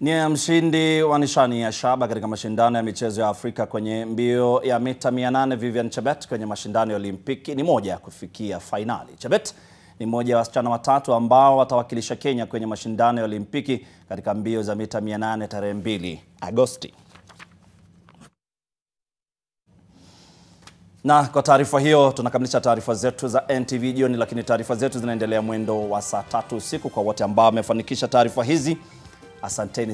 Nia mshindi wa nishani ya shaba katika mashindano ya michezo ya Afrika kwenye mbio ya mita 800 Vivian Chebet kwenye mashindano ya Olimpiki ni moja ya kufikia finali. Chebet ni moja wa wasichana watatu ambao watawakilisha Kenya kwenye mashindano ya Olimpiki katika mbio za mita 800 tarehe 2 Agosti. Na kwa taarifa hiyo tunakamilisha taarifa zetu za NTV jioni, lakini taarifa zetu zinaendelea mwendo wa saa 3 usiku. Kwa wote ambao wamefanikisha taarifa hizi, asanteni.